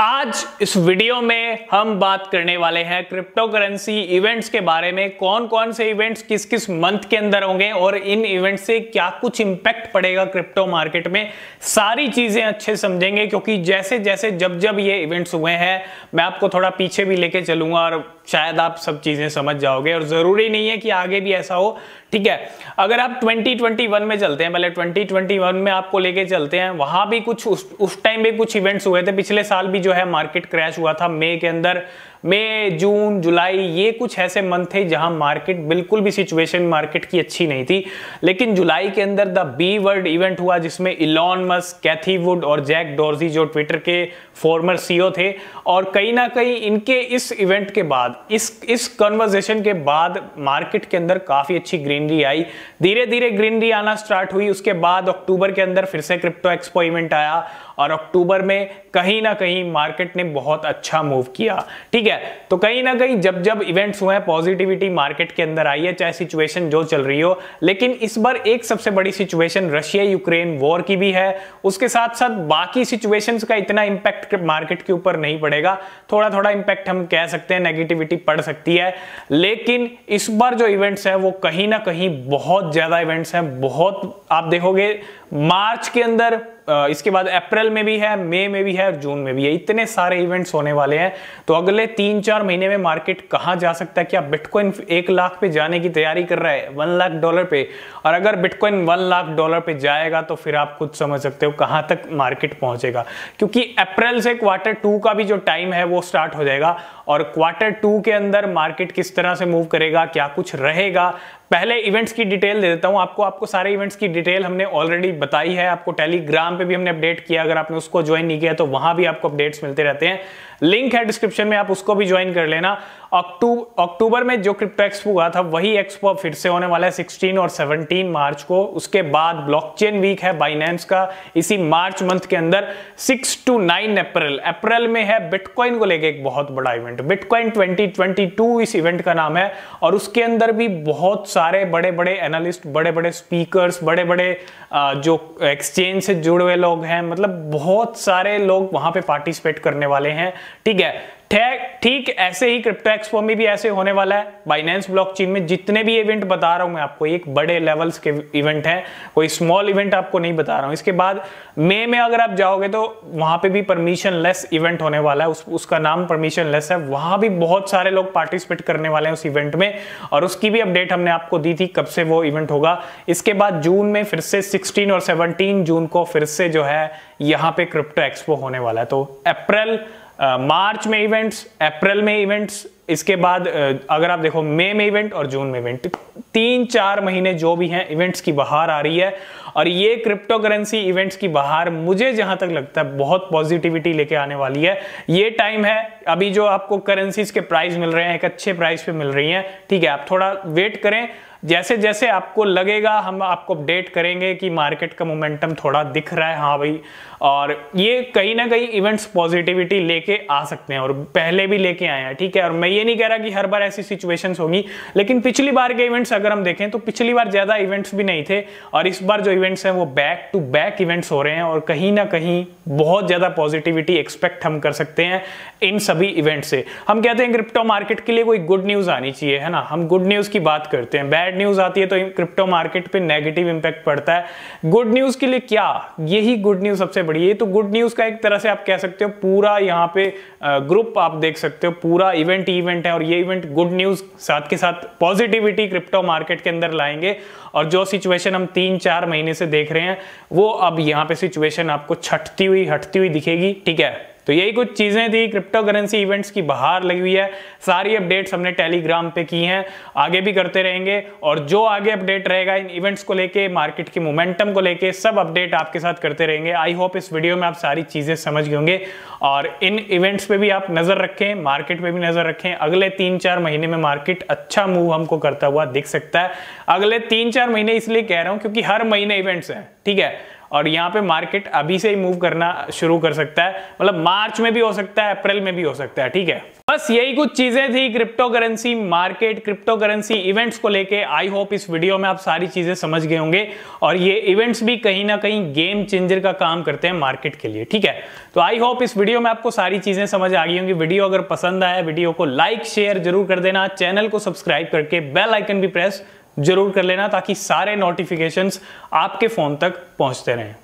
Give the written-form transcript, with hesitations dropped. आज इस वीडियो में हम बात करने वाले हैं क्रिप्टो करेंसी इवेंट्स के बारे में, कौन कौन से इवेंट्स किस किस मंथ के अंदर होंगे और इन इवेंट से क्या कुछ इंपैक्ट पड़ेगा क्रिप्टो मार्केट में, सारी चीजें अच्छे समझेंगे। क्योंकि जैसे जैसे जब जब ये इवेंट्स हुए हैं मैं आपको थोड़ा पीछे भी लेके चलूंगा और शायद आप सब चीजें समझ जाओगे, और जरूरी नहीं है कि आगे भी ऐसा हो, ठीक है। अगर आप 2021 में चलते हैं, पहले 2021 में आपको लेके चलते हैं, वहां भी कुछ उस टाइम भी कुछ इवेंट्स हुए थे। पिछले साल भी जो है मार्केट क्रैश हुआ था मई के अंदर, मई जून जुलाई ये कुछ ऐसे मंथ थे जहां मार्केट बिल्कुल भी सिचुएशन मार्केट की अच्छी नहीं थी। लेकिन जुलाई के अंदर द बी वर्ड इवेंट हुआ जिसमें इलॉन मस्क, कैथी वुड और जैक डॉर्सी जो ट्विटर के फॉर्मर सीईओ थे, और कहीं ना कहीं इनके इस इवेंट के बाद इस कन्वर्सेशन के बाद मार्केट के अंदर काफी अच्छी ग्रीनरी आई, धीरे धीरे ग्रीनरी आना स्टार्ट हुई। उसके बाद अक्टूबर के अंदर फिर से क्रिप्टो एक्सपो इवेंट आया और अक्टूबर में कहीं ना कहीं मार्केट ने बहुत अच्छा मूव किया, ठीक है। तो कहीं ना कहीं जब जब इवेंट्स हुए हैं पॉजिटिविटी मार्केट के अंदर आई है, चाहे सिचुएशन जो चल रही हो। लेकिन इस बार एक सबसे बड़ी सिचुएशन रशिया यूक्रेन वॉर की भी है, उसके साथ साथ बाकी सिचुएशंस का इतना इंपैक्ट मार्केट के ऊपर नहीं पड़ेगा, थोड़ा थोड़ा इंपैक्ट हम कह सकते हैं, नेगेटिविटी पड़ सकती है। लेकिन इस बार जो इवेंट्स है वो कहीं ना कहीं बहुत ज्यादा इवेंट्स है, बहुत आप देखोगे मार्च के अंदर, इसके बाद अप्रैल में भी है, मई में भी है और जून में भी है, इतने सारे इवेंट्स होने वाले हैं। तो अगले 3-4 महीने में मार्केट कहां जा सकता है? क्या बिटकॉइन 1 लाख पे जाने की तैयारी कर रहा है, $1 लाख पे? और अगर बिटकॉइन $1 लाख पे जाएगा तो फिर आप खुद समझ सकते हो कहां तक मार्केट पहुंचेगा, क्योंकि अप्रैल से Q2 का भी जो टाइम है वो स्टार्ट हो जाएगा। और Q2 के अंदर मार्केट किस तरह से मूव करेगा, क्या कुछ रहेगा, पहले इवेंट्स की डिटेल दे देता हूं आपको। आपको सारे इवेंट्स की डिटेल हमने ऑलरेडी बताई है, आपको टेलीग्राम पे भी हमने अपडेट किया, अगर आपने उसको ज्वाइन नहीं किया तो वहां भी आपको अपडेट्स मिलते रहते हैं, लिंक है डिस्क्रिप्शन में, आप उसको भी ज्वाइन कर लेना। अक्टूबर में जो क्रिप्टो एक्सपो हुआ था वही एक्सपो फिर से होने वाला है 16 और 17 मार्च को। उसके बाद ब्लॉकचेन वीक है बाइनेंस का इसी मार्च मंथ के अंदर 6-9 अप्रैल में है। बिटकॉइन को लेके एक बहुत बड़ा इवेंट, बिटकॉइन 2022 इस इवेंट का नाम है, और उसके अंदर भी बहुत सारे बड़े बड़े एनालिस्ट, बड़े बड़े स्पीकर्स, बड़े बड़े जो एक्सचेंज से जुड़े हुए लोग हैं, मतलब बहुत सारे लोग वहां पे पार्टिसिपेट करने वाले हैं, ठीक है। ठीक ऐसे ही क्रिप्टो एक्सपो में भी ऐसे होने वाला है, बाइनेंस ब्लॉकचेन में जितने भी इवेंट बता रहा हूं मैं आपको एक बड़े लेवल्स के इवेंट हैं, कोई स्मॉल इवेंट आपको नहीं बता रहा हूं। इसके बाद मई में अगर आप जाओगे तो वहां पे भी परमिशनलेस इवेंट होने वाला है, उसका नाम परमिशनलेस है, वहां भी बहुत सारे लोग पार्टिसिपेट करने वाले हैं उस इवेंट में, और उसकी भी अपडेट हमने आपको दी थी कब से वो इवेंट होगा। इसके बाद जून में फिर से 16 और 17 जून को फिर से जो है यहाँ पे क्रिप्टो एक्सपो होने वाला है। तो अप्रैल मार्च में इवेंट्स, अप्रैल में इवेंट्स, इसके बाद अगर आप देखो मई में इवेंट और जून में इवेंट, 3-4 महीने जो भी हैं इवेंट्स की बाहर आ रही है। और ये क्रिप्टो करेंसी इवेंट्स की बाहर मुझे जहां तक लगता है बहुत पॉजिटिविटी लेके आने वाली है। ये टाइम है अभी जो आपको करेंसीज के प्राइस मिल रहे हैं एक अच्छे प्राइस पे मिल रही हैं, ठीक है। आप थोड़ा वेट करें, जैसे जैसे आपको लगेगा हम आपको अपडेट करेंगे कि मार्केट का मोमेंटम थोड़ा दिख रहा है, हाँ भाई, और ये कहीं ना कहीं इवेंट्स पॉजिटिविटी लेके आ सकते हैं और पहले भी लेके आए हैं, ठीक है। और मैं ये नहीं कह रहा कि हर बार ऐसी सिचुएशंस होंगी, लेकिन पिछली बार के इवेंट्स अगर हम देखें तो पिछली बार ज्यादा इवेंट्स भी नहीं थे, और इस बार जो इवेंट्स हैं वो बैक टू बैक इवेंट्स हो रहे हैं, और कहीं ना कहीं बहुत ज्यादा पॉजिटिविटी एक्सपेक्ट हम कर सकते हैं इन सभी इवेंट से। हम कहते हैं क्रिप्टो मार्केट के लिए कोई गुड न्यूज आनी चाहिए, है ना, हम गुड न्यूज की बात करते हैं, बैड न्यूज आती है तो क्रिप्टो मार्केट पे नेगेटिव इंपैक्ट पड़ता है। गुड न्यूज के लिए क्या, यही गुड न्यूज सबसे बड़ी है। तो गुड न्यूज का एक तरह से आप कह सकते हो पूरा यहाँ पे ग्रुप आप देख सकते हो, पूरा इवेंट है, और ये इवेंट गुड न्यूज साथ के साथ पॉजिटिविटी क्रिप्टो मार्केट के अंदर लाएंगे। और जो सिचुएशन हम 3-4 महीने से देख रहे हैं वो अब यहाँ पे सिचुएशन आपको छटती हुई हटती हुई दिखेगी, ठीक है। तो यही कुछ चीजें थी क्रिप्टो करेंसी इवेंट्स की बाहर लगी हुई है, सारी अपडेट्स हमने टेलीग्राम पे की हैं, आगे भी करते रहेंगे, और जो आगे अपडेट रहेगा इन इवेंट्स को लेके, मार्केट के मोमेंटम को लेके, सब अपडेट आपके साथ करते रहेंगे। आई होप इस वीडियो में आप सारी चीजें समझ गए होंगे, और इन इवेंट्स पे भी आप नजर रखें, मार्केट पे भी नजर रखें। अगले 3-4 महीने में मार्केट अच्छा मूव हमको करता हुआ दिख सकता है। अगले 3-4 महीने इसलिए कह रहा हूं क्योंकि हर महीने इवेंट्स हैं, ठीक है। और यहाँ पे मार्केट अभी से ही मूव करना शुरू कर सकता है, मतलब मार्च में भी हो सकता है, अप्रैल में भी हो सकता है। ठीक है, बस यही कुछ चीजें थी crypto currency market, crypto currency events को लेके। आई होप इस वीडियो में आप सारी चीजें समझ गए होंगे, और ये इवेंट्स भी कहीं ना कहीं गेम चेंजर का काम करते हैं मार्केट के लिए। ठीक है, तो आई होप इस वीडियो में आपको सारी चीजें समझ आ गई होंगी। वीडियो अगर पसंद आया, वीडियो को लाइक शेयर जरूर कर देना, चैनल को सब्सक्राइब करके बेल आइकन भी प्रेस जरूर कर लेना, ताकि सारे नोटिफिकेशंस आपके फोन तक पहुंचते रहें।